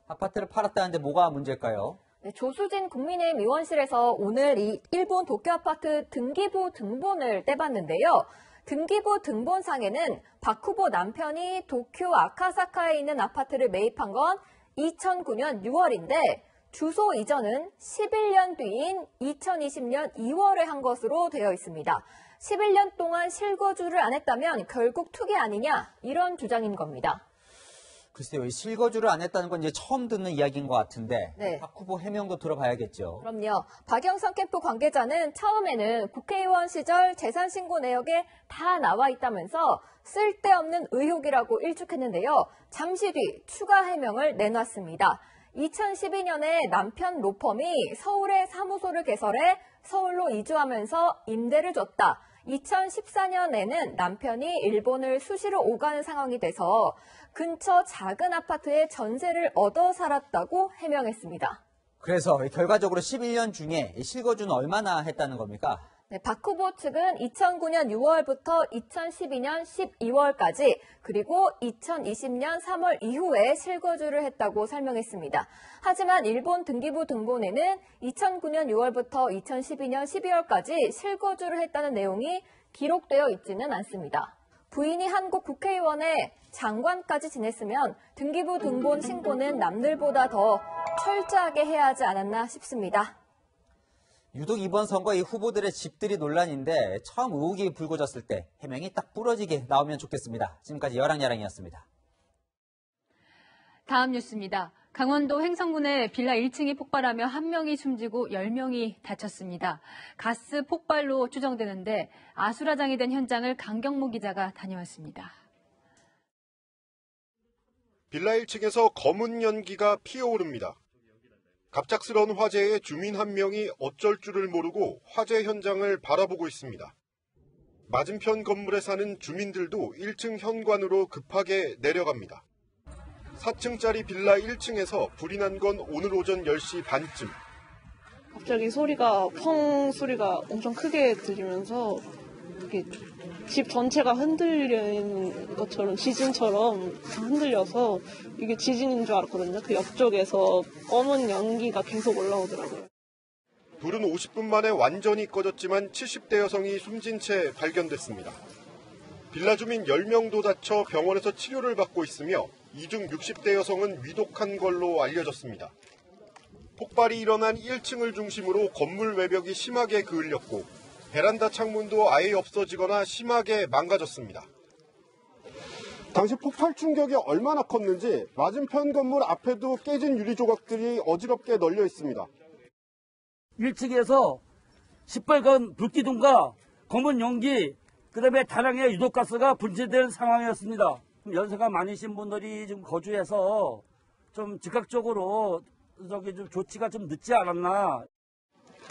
아파트를 팔았다는데 뭐가 문제일까요? 네, 조수진 국민의힘 의원실에서 오늘 이 일본 도쿄 아파트 등기부 등본을 떼봤는데요. 등기부 등본상에는 박 후보 남편이 도쿄 아카사카에 있는 아파트를 매입한 건 2009년 6월인데 주소 이전은 11년 뒤인 2020년 2월에 한 것으로 되어 있습니다. 11년 동안 실거주를 안 했다면 결국 투기 아니냐 이런 주장인 겁니다. 글쎄요, 이 실거주를 안 했다는 건 이제 처음 듣는 이야기인 것 같은데 네. 박 후보 해명도 들어봐야겠죠. 그럼요. 박영선 캠프 관계자는 처음에는 국회의원 시절 재산신고 내역에 다 나와 있다면서 쓸데없는 의혹이라고 일축했는데요. 잠시 뒤 추가 해명을 내놨습니다. 2012년에 남편 로펌이 서울에 사무소를 개설해 서울로 이주하면서 임대를 줬다. 2014년에는 남편이 일본을 수시로 오가는 상황이 돼서 근처 작은 아파트에 전세를 얻어 살았다고 해명했습니다. 그래서 결과적으로 11년 중에 실거주는 얼마나 했다는 겁니까? 네, 박 후보 측은 2009년 6월부터 2012년 12월까지 그리고 2020년 3월 이후에 실거주를 했다고 설명했습니다. 하지만 일본 등기부 등본에는 2009년 6월부터 2012년 12월까지 실거주를 했다는 내용이 기록되어 있지는 않습니다. 부인이 한국 국회의원에 장관까지 지냈으면 등기부 등본 신고는 남들보다 더 철저하게 해야 하지 않았나 싶습니다. 유독 이번 선거 이 후보들의 집들이 논란인데 처음 의혹이 불거졌을 때 해명이 딱 부러지게 나오면 좋겠습니다. 지금까지 여랑야랑이었습니다. 다음 뉴스입니다. 강원도 횡성군의 빌라 1층이 폭발하며 1명이 숨지고 10명이 다쳤습니다. 가스 폭발로 추정되는데 아수라장이 된 현장을 강경모 기자가 다녀왔습니다. 빌라 1층에서 검은 연기가 피어오릅니다. 갑작스러운 화재에 주민 1명이 어쩔 줄을 모르고 화재 현장을 바라보고 있습니다. 맞은편 건물에 사는 주민들도 1층 현관으로 급하게 내려갑니다. 4층짜리 빌라 1층에서 불이 난 건 오늘 오전 10시 반쯤. 갑자기 소리가 펑 소리가 엄청 크게 들리면서 이렇게 집 전체가 흔들리는 것처럼 지진처럼 흔들려서 이게 지진인 줄 알았거든요. 그 옆쪽에서 검은 연기가 계속 올라오더라고요. 불은 50분 만에 완전히 꺼졌지만 70대 여성이 숨진 채 발견됐습니다. 빌라 주민 10명도 다쳐 병원에서 치료를 받고 있으며 이 중 60대 여성은 위독한 걸로 알려졌습니다. 폭발이 일어난 1층을 중심으로 건물 외벽이 심하게 그을렸고 베란다 창문도 아예 없어지거나 심하게 망가졌습니다. 당시 폭발 충격이 얼마나 컸는지 맞은편 건물 앞에도 깨진 유리 조각들이 어지럽게 널려 있습니다. 1층에서 시뻘건 불기둥과 검은 연기, 그다음에 다량의 유독가스가 분출된 상황이었습니다. 연세가 많으신 분들이 지금 거주해서 좀 즉각적으로 좀 조치가 좀 늦지 않았나.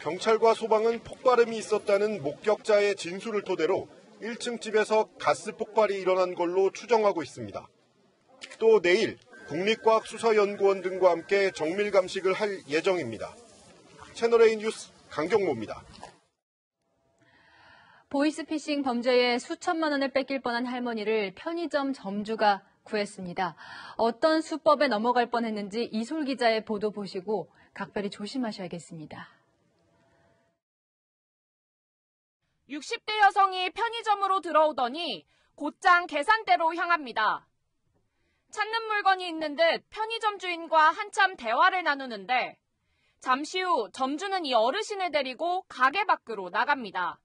경찰과 소방은 폭발음이 있었다는 목격자의 진술을 토대로 1층 집에서 가스 폭발이 일어난 걸로 추정하고 있습니다. 또 내일 국립과학수사연구원 등과 함께 정밀 감식을 할 예정입니다. 채널A 뉴스 강경모입니다. 보이스피싱 범죄에 수천만 원을 뺏길 뻔한 할머니를 편의점 점주가 구했습니다. 어떤 수법에 넘어갈 뻔했는지 이솔 기자의 보도 보시고 각별히 조심하셔야겠습니다. 60대 여성이 편의점으로 들어오더니 곧장 계산대로 향합니다. 찾는 물건이 있는 듯 편의점 주인과 한참 대화를 나누는데 잠시 후 점주는 이 어르신을 데리고 가게 밖으로 나갑니다.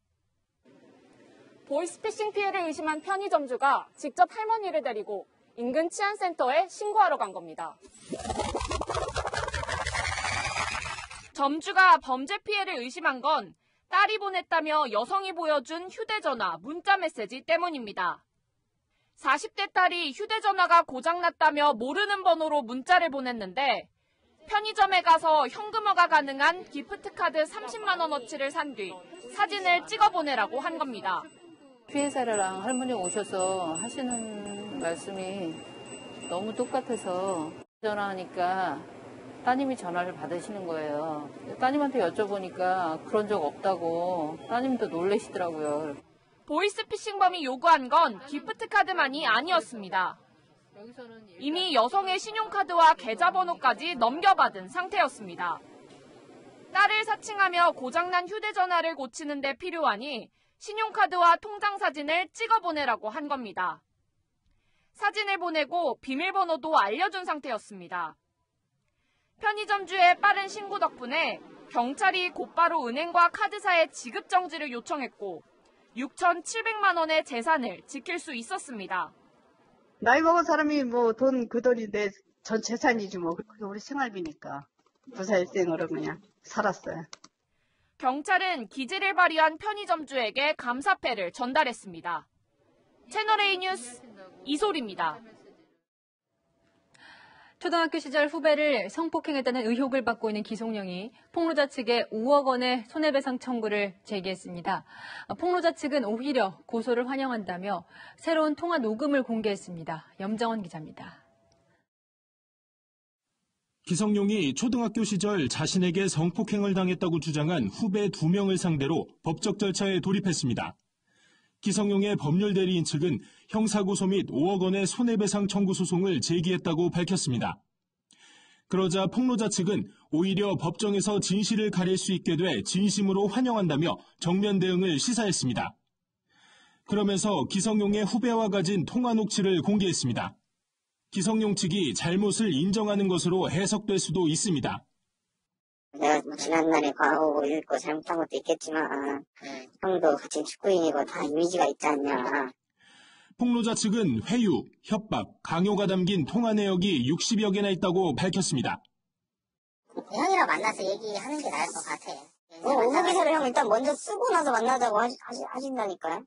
보이스피싱 피해를 의심한 편의점주가 직접 할머니를 데리고 인근 치안센터에 신고하러 간 겁니다. 점주가 범죄 피해를 의심한 건 딸이 보냈다며 여성이 보여준 휴대전화, 문자메시지 때문입니다. 40대 딸이 휴대전화가 고장났다며 모르는 번호로 문자를 보냈는데 편의점에 가서 현금화가 가능한 기프트카드 30만 원어치를 산 뒤 사진을 찍어 보내라고 한 겁니다. 피해자랑 할머니 오셔서 하시는 말씀이 너무 똑같아서 전화하니까 따님이 전화를 받으시는 거예요. 따님한테 여쭤보니까 그런 적 없다고 따님도 놀라시더라고요. 보이스피싱범이 요구한 건 기프트카드만이 아니었습니다. 이미 여성의 신용카드와 계좌번호까지 넘겨받은 상태였습니다. 딸을 사칭하며 고장난 휴대전화를 고치는 데 필요하니 신용카드와 통장 사진을 찍어 보내라고 한 겁니다. 사진을 보내고 비밀번호도 알려준 상태였습니다. 편의점주의 빠른 신고 덕분에 경찰이 곧바로 은행과 카드사에 지급 정지를 요청했고 6,700만 원의 재산을 지킬 수 있었습니다. 나이 먹은 사람이 뭐 돈 그 돈이 내 전 재산이지 뭐. 그게 우리 생활비니까 부사 일생으로 그냥 살았어요. 경찰은 기지를 발휘한 편의점주에게 감사패를 전달했습니다. 채널A 뉴스 이솔입니다. 초등학교 시절 후배를 성폭행했다는 의혹을 받고 있는 기성용이 폭로자 측에 5억 원의 손해배상 청구를 제기했습니다. 폭로자 측은 오히려 고소를 환영한다며 새로운 통화 녹음을 공개했습니다. 염정원 기자입니다. 기성용이 초등학교 시절 자신에게 성폭행을 당했다고 주장한 후배 2명을 상대로 법적 절차에 돌입했습니다. 기성용의 법률 대리인 측은 형사고소 및 5억 원의 손해배상 청구 소송을 제기했다고 밝혔습니다. 그러자 폭로자 측은 오히려 법정에서 진실을 가릴 수 있게 돼 진심으로 환영한다며 정면 대응을 시사했습니다. 그러면서 기성용의 후배와 가진 통화 녹취를 공개했습니다. 기성용 측이 잘못을 인정하는 것으로 해석될 수도 있습니다. 내가 지난날에 과오고 읽고 잘못한 것도 있겠지만 형도 같은 축구인이고 다 이미지가 있지 않냐. 폭로자 측은 회유, 협박, 강요가 담긴 통화 내역이 60여 개나 있다고 밝혔습니다. 형이랑 만나서 얘기하는 게 나을 것 같아. 원고기사를 형 일단 먼저 쓰고 나서 만나자고 하신다니까요.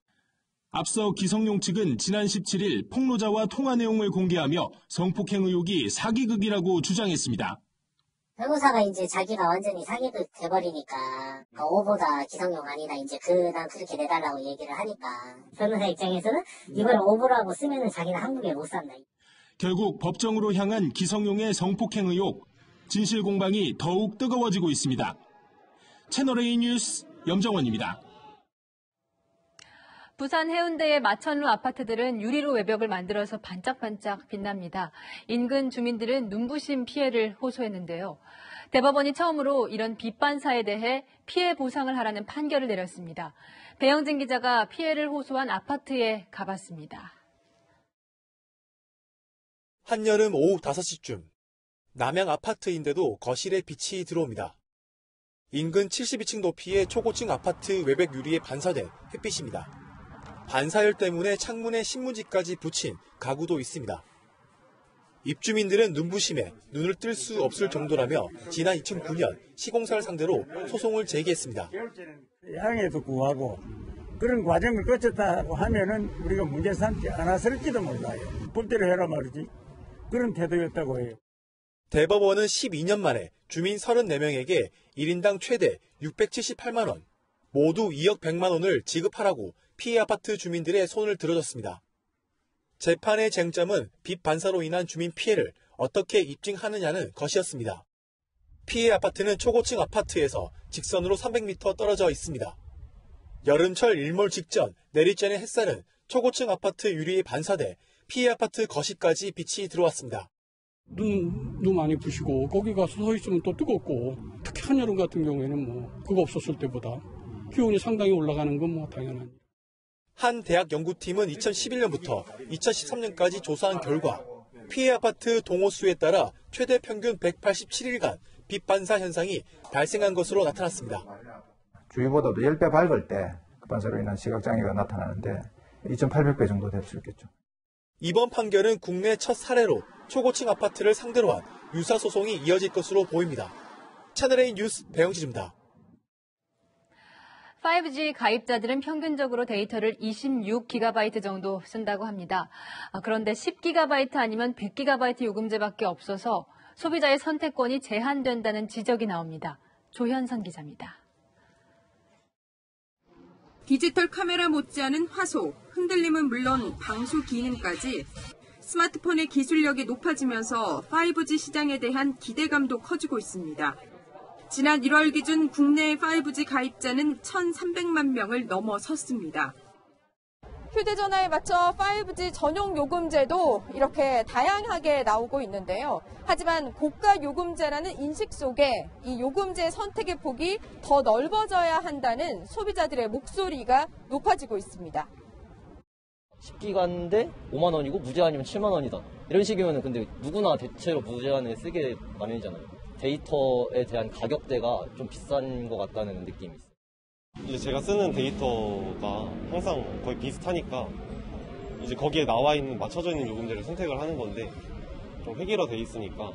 앞서 기성용 측은 지난 17일 폭로자와 통화 내용을 공개하며 성폭행 의혹이 사기극이라고 주장했습니다. 변호사가 이제 자기가 완전히 사기극 돼버리니까 오보다 기성용 아니다 이제 그다음 그렇게 내달라고 얘기를 하니까 변호사 입장에서는 이걸 오보라고 쓰면은 자기는 한국에 못 산다. 결국 법정으로 향한 기성용의 성폭행 의혹 진실 공방이 더욱 뜨거워지고 있습니다. 채널A 뉴스 염정원입니다. 부산 해운대의 마천루 아파트들은 유리로 외벽을 만들어서 반짝반짝 빛납니다. 인근 주민들은 눈부심 피해를 호소했는데요. 대법원이 처음으로 이런 빛반사에 대해 피해 보상을 하라는 판결을 내렸습니다. 배영진 기자가 피해를 호소한 아파트에 가봤습니다. 한여름 오후 5시쯤 남양 아파트인데도 거실에 빛이 들어옵니다. 인근 72층 높이의 초고층 아파트 외벽 유리에 반사돼 햇빛입니다. 반사열 때문에 창문에 신문지까지 붙인 가구도 있습니다. 입주민들은 눈부심에 눈을 뜰 수 없을 정도라며 지난 2009년 시공사를 상대로 소송을 제기했습니다. 향해서 구하고 그런 과정을 거쳤다고 하면은 우리가 문제 삼지 않았을지도 몰라요. 법대로 해라 말이지. 그런 태도였다고 해요. 대법원은 12년 만에 주민 34명에게 1인당 최대 678만 원, 모두 2억 100만 원을 지급하라고 피해 아파트 주민들의 손을 들어줬습니다. 재판의 쟁점은 빛 반사로 인한 주민 피해를 어떻게 입증하느냐는 것이었습니다. 피해 아파트는 초고층 아파트에서 직선으로 300m 떨어져 있습니다. 여름철 일몰 직전 내리쬐는 햇살은 초고층 아파트 유리에 반사돼 피해 아파트 거실까지 빛이 들어왔습니다. 눈 많이 부시고 거기 가서 서 있으면 또 뜨겁고 특히 한여름 같은 경우에는 그거 없었을 때보다 기온이 상당히 올라가는 건 당연한. 한 대학 연구팀은 2011년부터 2013년까지 조사한 결과 피해 아파트 동호수에 따라 최대 평균 187일간 빛 반사 현상이 발생한 것으로 나타났습니다. 주위보다도 10배 밝을 때 그 반사로 인한 시각장애가 나타나는데 2,800배 정도 될 수 있겠죠. 이번 판결은 국내 첫 사례로 초고층 아파트를 상대로 한 유사 소송이 이어질 것으로 보입니다. 채널A 뉴스 배영진입니다. 5G 가입자들은 평균적으로 데이터를 26GB 정도 쓴다고 합니다. 그런데 10GB 아니면 100GB 요금제밖에 없어서 소비자의 선택권이 제한된다는 지적이 나옵니다. 조현선 기자입니다. 디지털 카메라 못지않은 화소, 흔들림은 물론 방수 기능까지 스마트폰의 기술력이 높아지면서 5G 시장에 대한 기대감도 커지고 있습니다. 지난 1월 기준 국내 5G 가입자는 1,300만 명을 넘어섰습니다. 휴대전화에 맞춰 5G 전용 요금제도 이렇게 다양하게 나오고 있는데요. 하지만 고가 요금제라는 인식 속에 이 요금제 선택의 폭이 더 넓어져야 한다는 소비자들의 목소리가 높아지고 있습니다. 10기가인데 5만 원이고 무제한이면 7만 원이다. 이런 식이면 근데 누구나 대체로 무제한을 쓰게 마련이잖아요. 데이터에 대한 가격대가 좀 비싼 것 같다는 느낌이 있어요. 이제 제가 쓰는 데이터가 항상 거의 비슷하니까 이제 거기에 나와 있는 맞춰져 있는 요금제를 선택을 하는 건데 좀 획일화돼 있으니까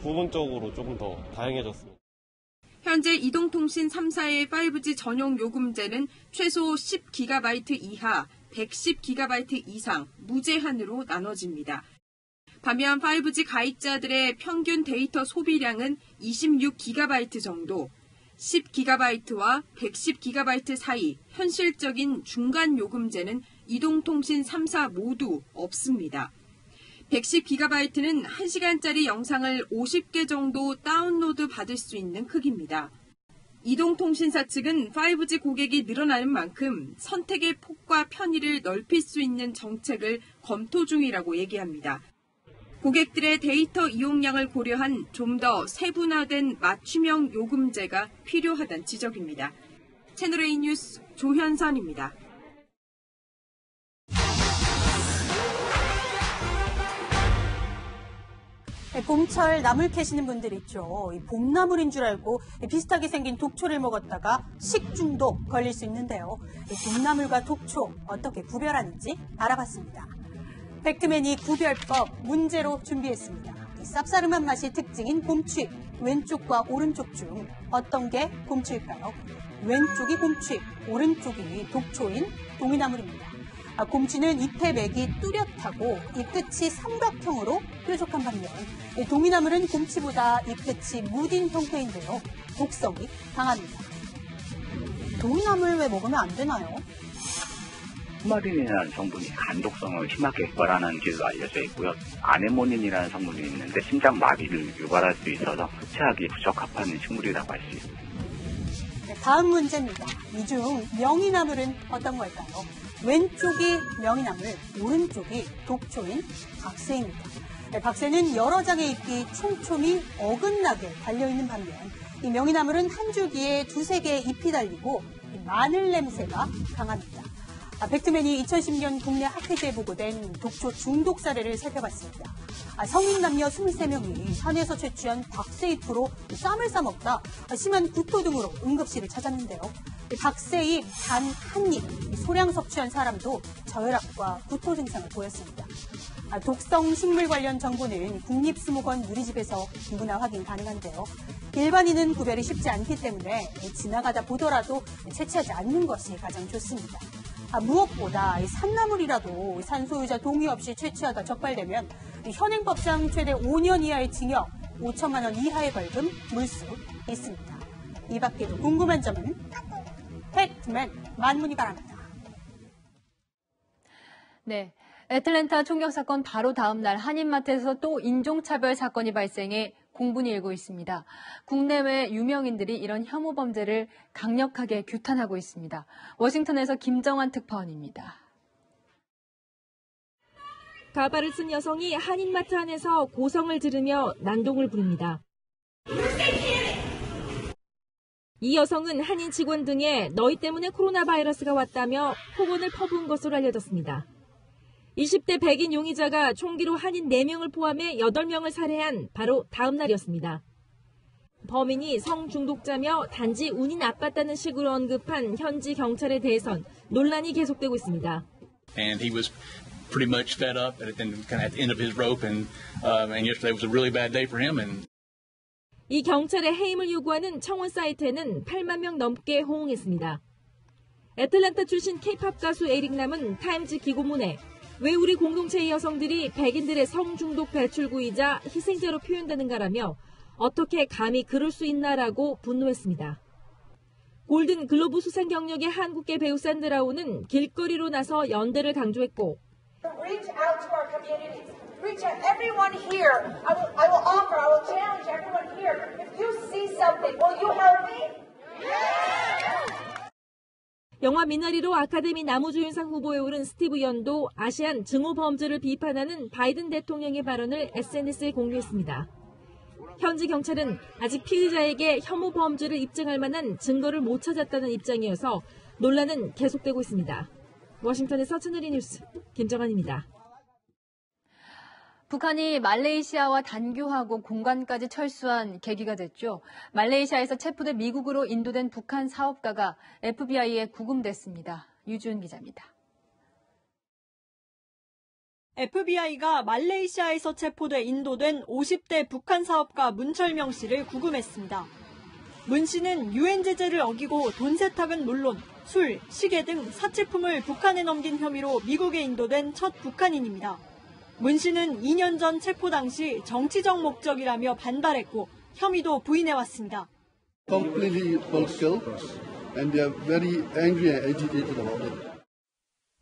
부분적으로 조금 더 다양해졌습니다. 현재 이동통신 3사의 5G 전용 요금제는 최소 10GB 이하, 110GB 이상 무제한으로 나눠집니다. 반면 5G 가입자들의 평균 데이터 소비량은 26GB 정도, 10GB와 110GB 사이 현실적인 중간 요금제는 이동통신 3사 모두 없습니다. 110GB는 1시간짜리 영상을 50개 정도 다운로드 받을 수 있는 크기입니다. 이동통신사 측은 5G 고객이 늘어나는 만큼 선택의 폭과 편의를 넓힐 수 있는 정책을 검토 중이라고 얘기합니다. 고객들의 데이터 이용량을 고려한 좀 더 세분화된 맞춤형 요금제가 필요하다는 지적입니다. 채널A 뉴스 조현선입니다. 봄철 나물 캐시는 분들 있죠. 봄나물인 줄 알고 비슷하게 생긴 독초를 먹었다가 식중독 걸릴 수 있는데요. 봄나물과 독초 어떻게 구별하는지 알아봤습니다. 팩트맨이 구별법 문제로 준비했습니다. 쌉싸름한 맛이 특징인 봄추입, 왼쪽과 오른쪽 중 어떤 게 봄추일까요? 왼쪽이 봄추입, 오른쪽이 독초인 동이나물입니다. 곰추는 잎의 맥이 뚜렷하고 잎 끝이 삼각형으로 뾰족한 반면 동이나물은 곰추보다 잎 끝이 무딘 형태인데요. 독성이 강합니다. 동이나물 왜 먹으면 안 되나요? 푸마딘이라는 성분이 간독성을 심하게 유발하는 길로 알려져 있고요. 아네모닌이라는 성분이 있는데 심장마비를 유발할 수 있어서 섭취하기 부적합한 식물이라고 할 수 있습니다. 다음 문제입니다. 이 중 명이나물은 어떤 걸까요? 왼쪽이 명이나물, 오른쪽이 독초인 박새입니다. 박새는 여러 장의 잎이 촘촘히 어긋나게 달려있는 반면 이 명이나물은 한 줄기에 두세 개의 잎이 달리고 마늘 냄새가 강합니다. 팩트맨이 2010년 국내 학회지에 보고된 독초 중독 사례를 살펴봤습니다. 성인 남녀 23명이 산에서 채취한 박새잎으로 쌈을 싸먹다 심한 구토 등으로 응급실을 찾았는데요. 박새잎 단 한 입 소량 섭취한 사람도 저혈압과 구토 증상을 보였습니다. 독성 식물 관련 정보는 국립수목원 누리집에서 누구나 확인 가능한데요. 일반인은 구별이 쉽지 않기 때문에 지나가다 보더라도 채취하지 않는 것이 가장 좋습니다. 무엇보다 산나물이라도 산소유자 동의 없이 채취하다 적발되면 현행법상 최대 5년 이하의 징역, 5천만 원 이하의 벌금 물 수 있습니다. 이 밖에도 궁금한 점은 팩트맨 만문이 바랍니다. 네, 애틀랜타 총격 사건 바로 다음 날 한인마트에서 또 인종차별 사건이 발생해 공분이 일고 있습니다. 국내외 유명인들이 이런 혐오 범죄를 강력하게 규탄하고 있습니다. 워싱턴에서 김정환 특파원입니다. 가발을 쓴 여성이 한인마트 안에서 고성을 지르며 난동을 부립니다. 이 여성은 한인 직원 등에 너희 때문에 코로나 바이러스가 왔다며 폭언을 퍼부은 것으로 알려졌습니다. 20대 백인 용의자가 총기로 한인 4명을 포함해 8명을 살해한 바로 다음 날이었습니다. 범인이 성중독자며 단지 운이 나빴다는 식으로 언급한 현지 경찰에 대해선 논란이 계속되고 있습니다. And he was pretty much fed up and kind of at the end of his rope and yesterday was a really bad day for him and 이 경찰의 해임을 요구하는 청원 사이트에는 8만 명 넘게 호응했습니다. 애틀랜타 출신 K-팝 가수 에릭남은 타임즈 기고문에 왜 우리 공동체의 여성들이 백인들의 성중독 배출구이자 희생자로 표현되는가라며 어떻게 감히 그럴 수 있나라고 분노했습니다. 골든 글로브 수상 경력의 한국계 배우 산드라오는 길거리로 나서 연대를 강조했고 영화 미나리로 아카데미 남우주연상 후보에 오른 스티브 연도 아시안 증오 범죄를 비판하는 바이든 대통령의 발언을 SNS에 공유했습니다. 현지 경찰은 아직 피의자에게 혐오 범죄를 입증할 만한 증거를 못 찾았다는 입장이어서 논란은 계속되고 있습니다. 워싱턴에서 채널A 뉴스 김정환입니다. 북한이 말레이시아와 단교하고 공관까지 철수한 계기가 됐죠. 말레이시아에서 체포돼 미국으로 인도된 북한 사업가가 FBI에 구금됐습니다. 유준 기자입니다. FBI가 말레이시아에서 체포돼 인도된 50대 북한 사업가 문철명 씨를 구금했습니다. 문 씨는 UN 제재를 어기고 돈 세탁은 물론 술, 시계 등 사치품을 북한에 넘긴 혐의로 미국에 인도된 첫 북한인입니다. 문 씨는 2년 전 체포 당시 정치적 목적이라며 반발했고 혐의도 부인해왔습니다.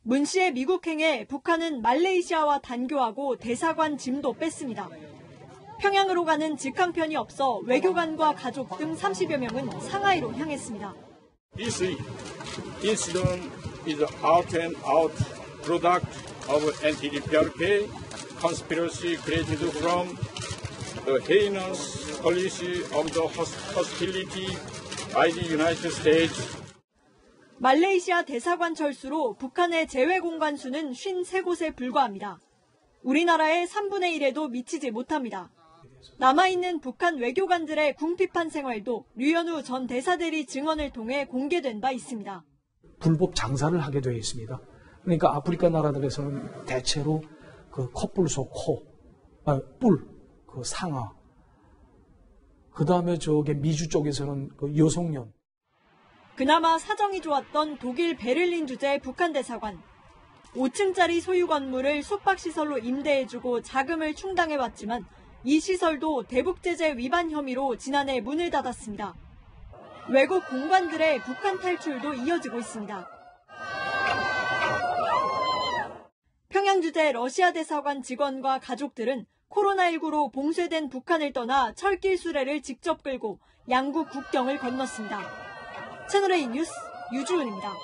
문 씨의 미국행에 북한은 말레이시아와 단교하고 대사관 짐도 뺐습니다. 평양으로 가는 직항편이 없어 외교관과 가족 등 30여 명은 상하이로 향했습니다. This incident is an out-and-out product of anti-DPRK conspiracy created from the heinous policy of the hostility by the United States. 말레이시아 대사관 철수로 북한의 제외 공간 수는 53곳에 불과합니다. 우리나라의 3분의 1에도 미치지 못합니다. 남아있는 북한 외교관들의 궁핍한 생활도 류현우 전 대사대리 증언을 통해 공개된 바 있습니다. 불법 장사를 하게 되어 있습니다. 그러니까 아프리카 나라들에서는 대체로 그 컵불소 코, 뿔, 그 상아, 그 다음에 저게 미주 쪽에서는 그 여성년. 그나마 사정이 좋았던 독일 베를린 주재 북한 대사관. 5층짜리 소유 건물을 숙박시설로 임대해주고 자금을 충당해왔지만 이 시설도 대북제재 위반 혐의로 지난해 문을 닫았습니다. 외국 공관들의 북한 탈출도 이어지고 있습니다. 평양주재 러시아 대사관 직원과 가족들은 코로나19로 봉쇄된 북한을 떠나 철길 수레를 직접 끌고 양국 국경을 건넜습니다. 채널A 뉴스 유주은입니다.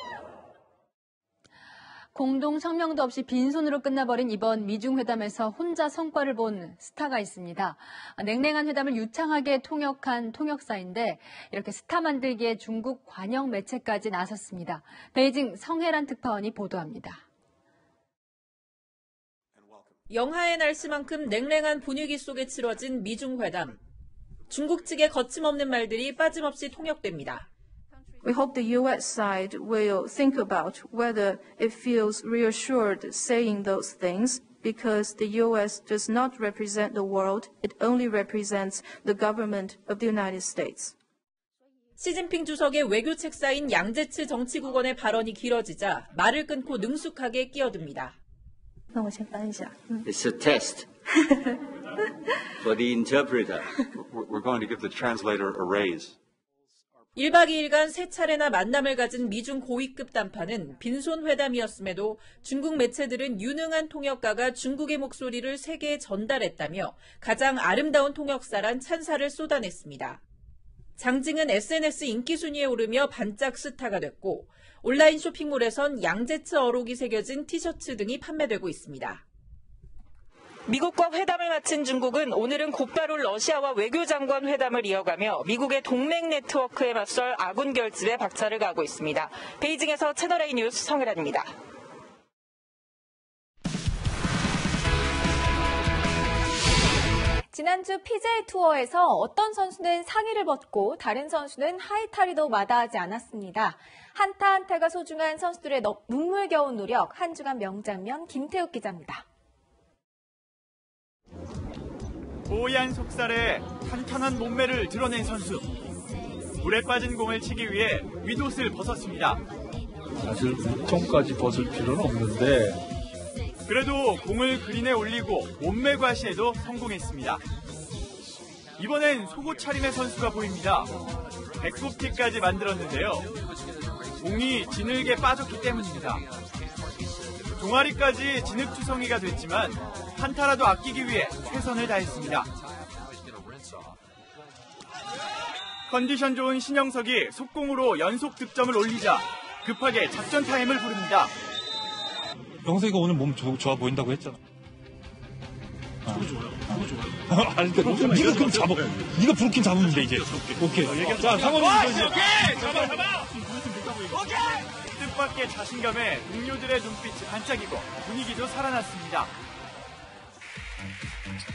공동 성명도 없이 빈손으로 끝나버린 이번 미중 회담에서 혼자 성과를 본 스타가 있습니다. 냉랭한 회담을 유창하게 통역한 통역사인데 이렇게 스타 만들기에 중국 관영 매체까지 나섰습니다. 베이징 성혜란 특파원이 보도합니다. 영하의 날씨만큼 냉랭한 분위기 속에 치러진 미중 회담. 중국 측의 거침없는 말들이 빠짐없이 통역됩니다. We hope the U.S. side will think about whether it feels reassured saying those things because the U.S. does not represent the world, it only represents the government of the United States. 시진핑 주석의 외교 책사인 양제츠 정치국원의 발언이 길어지자 말을 끊고 능숙하게 끼어듭니다. It's a test for the interpreter. We're going to give the translator a raise. 1박 2일간 세 차례나 만남을 가진 미중 고위급 담판은 빈손 회담이었음에도 중국 매체들은 유능한 통역가가 중국의 목소리를 세계에 전달했다며 가장 아름다운 통역사란 찬사를 쏟아냈습니다. 장징은 SNS 인기 순위에 오르며 반짝 스타가 됐고 온라인 쇼핑몰에선 양제츠 어록이 새겨진 티셔츠 등이 판매되고 있습니다. 미국과 회담을 마친 중국은 오늘은 곧바로 러시아와 외교장관 회담을 이어가며 미국의 동맹 네트워크에 맞설 아군 결집에 박차를 가하고 있습니다. 베이징에서 채널A 뉴스 성혜란입니다. 지난주 PJ 투어에서 어떤 선수는 상의를 벗고 다른 선수는 하이타리도 마다하지 않았습니다. 한타 한타가 소중한 선수들의 눈물겨운 노력, 한 주간 명장면 김태욱 기자입니다. 뽀얀 속살에 탄탄한 몸매를 드러낸 선수. 물에 빠진 공을 치기 위해 윗옷을 벗었습니다. 사실 윗통까지 벗을 필요는 없는데. 그래도 공을 그린에 올리고 몸매 과시에도 성공했습니다. 이번엔 속옷 차림의 선수가 보입니다. 백소피까지 만들었는데요. 공이 진흙에 빠졌기 때문입니다. 종아리까지 진흙투성이가 됐지만 한타라도 아끼기 위해 최선을 다했습니다. 컨디션 좋은 신영석이 속공으로 연속 득점을 올리자 급하게 작전 타임을 부릅니다. 영석이가 오늘 몸 좋아 보인다고 했잖아. 저거 좋아요. 알았는데 네가 그럼 잡아. 네가 불킨 잡으면 돼 이제. 오케이. 자 상원이 이거지. 오케이. 잡아. 오케이. 뜻밖의 자신감에 동료들의 눈빛이 반짝이고 분위기도 살아났습니다.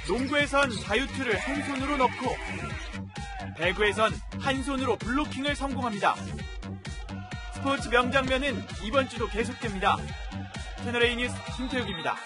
농구에선 자유투를 한 손으로 넣고 배구에선 한 손으로 블로킹을 성공합니다. 스포츠 명장면은 이번 주도 계속됩니다. 채널A 뉴스 신태욱입니다.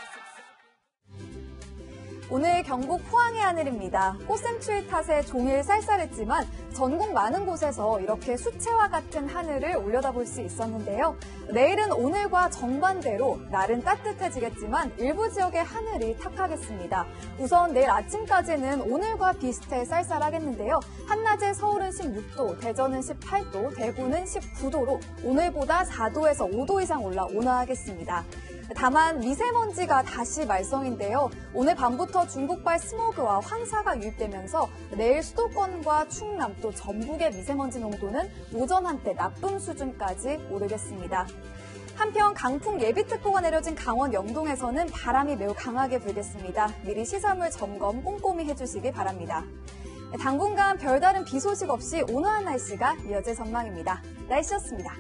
오늘 경북 포항의 하늘입니다. 꽃샘추위 탓에 종일 쌀쌀했지만 전국 많은 곳에서 이렇게 수채화 같은 하늘을 올려다볼 수 있었는데요. 내일은 오늘과 정반대로 날은 따뜻해지겠지만 일부 지역의 하늘이 탁하겠습니다. 우선 내일 아침까지는 오늘과 비슷해 쌀쌀하겠는데요. 한낮에 서울은 16도, 대전은 18도, 대구는 19도로 오늘보다 4도에서 5도 이상 올라 하겠습니다. 다만 미세먼지가 다시 말썽인데요. 오늘 밤부터 중국발 스모그와 황사가 유입되면서 내일 수도권과 충남 또 전북의 미세먼지 농도는 오전 한때 나쁨 수준까지 오르겠습니다. 한편 강풍 예비특보가 내려진 강원 영동에서는 바람이 매우 강하게 불겠습니다. 미리 시설물 점검 꼼꼼히 해주시기 바랍니다. 당분간 별다른 비 소식 없이 온화한 날씨가 이어질 전망입니다. 날씨였습니다.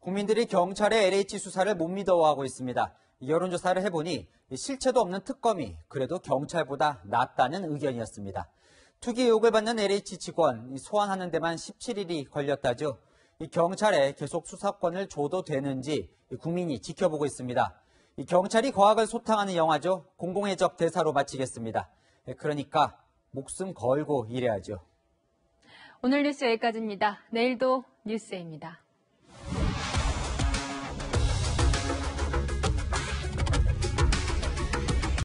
국민들이 경찰의 LH 수사를 못 믿어하고 있습니다. 여론조사를 해보니 실체도 없는 특검이 그래도 경찰보다 낫다는 의견이었습니다. 투기 의혹을 받는 LH 직원 소환하는 데만 17일이 걸렸다죠. 경찰에 계속 수사권을 줘도 되는지 국민이 지켜보고 있습니다. 경찰이 거학을 소탕하는 영화죠. 공공의 적 대사로 마치겠습니다. 그러니까 목숨 걸고 일해야죠. 오늘 뉴스 여기까지입니다. 내일도 뉴스입니다.